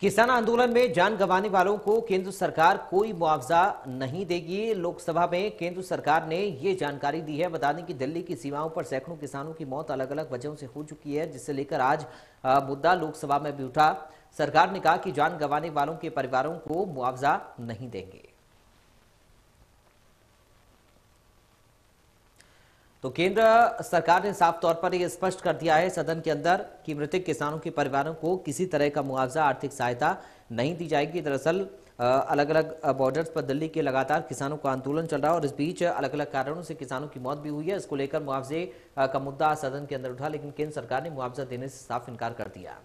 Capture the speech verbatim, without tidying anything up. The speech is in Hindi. किसान आंदोलन में जान गंवाने वालों को केंद्र सरकार कोई मुआवजा नहीं देगी। लोकसभा में केंद्र सरकार ने ये जानकारी दी है। बता दें कि दिल्ली की सीमाओं पर सैकड़ों किसानों की मौत अलग अलग वजहों से हो चुकी है, जिसे लेकर आज मुद्दा लोकसभा में भी उठा। सरकार ने कहा कि जान गंवाने वालों के परिवारों को मुआवजा नहीं देंगे। तो केंद्र सरकार ने साफ तौर पर यह स्पष्ट कर दिया है सदन के अंदर कि मृतक किसानों के परिवारों को किसी तरह का मुआवजा, आर्थिक सहायता नहीं दी जाएगी। दरअसल अलग अलग बॉर्डर्स पर दिल्ली के लगातार किसानों का आंदोलन चल रहा है और इस बीच अलग अलग कारणों से किसानों की मौत भी हुई है। इसको लेकर मुआवजे का मुद्दा सदन के अंदर उठा, लेकिन केंद्र सरकार ने मुआवजा देने से साफ इनकार कर दिया।